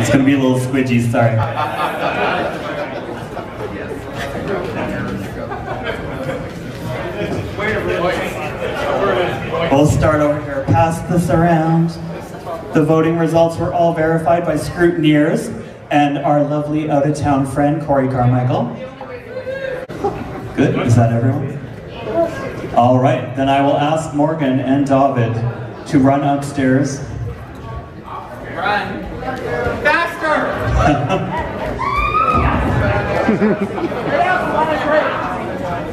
It's gonna be a little squidgy, sorry. We'll start over here. Pass this around. The voting results were all verified by scrutineers and our lovely out-of-town friend, Corey Carmichael. Good, is that everyone? All right, then I will ask Morgan and David to run upstairs. Run. Faster!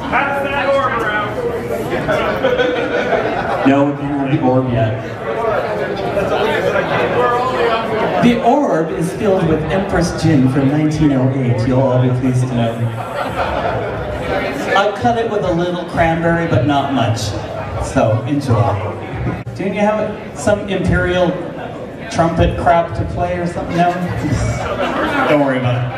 Pass that orb around. No, we don't have the orb yet. The orb is filled with Empress Gin from 1908. You'll all be pleased to know. I'll cut it with a little cranberry, but not much. So, enjoy. Didn't you have some imperial trumpet crap to play or something? No? Don't worry about it.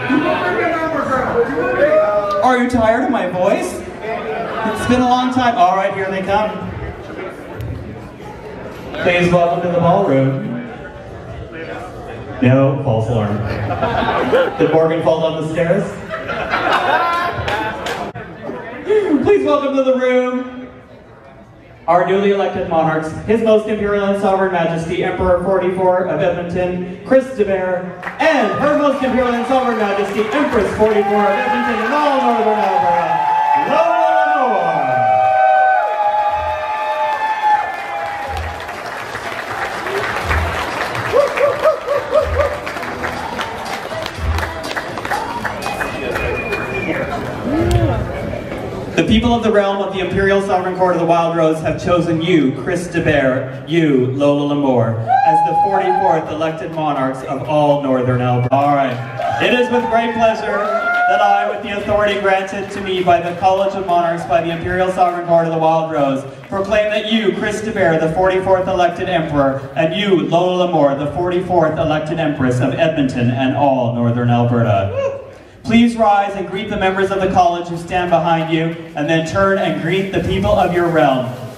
Are you tired of my voice? It's been a long time. All right, here they come. Please welcome to the ballroom. No, false alarm. Did Morgan fall down the stairs? Please welcome to the room our newly elected monarchs, His Most Imperial and Sovereign Majesty, Emperor 44 of Edmonton, Chris DeBeer, and Her Most Imperial and Sovereign Majesty, Empress 44 of Edmonton and all Northern Alberta, Lola Lamour. The people of the realm of the Imperial Sovereign Court of the Wild Rose have chosen you, Chris DeBeer, you, Lola Lamour, as the 44th elected monarchs of all Northern Alberta. All right. It is with great pleasure that I, with the authority granted to me by the College of Monarchs by the Imperial Sovereign Court of the Wild Rose, proclaim that you, Chris DeBeer, the 44th elected emperor, and you, Lola Lamour, the 44th elected empress of Edmonton and all Northern Alberta. Please rise and greet the members of the college who stand behind you, and then turn and greet the people of your realm.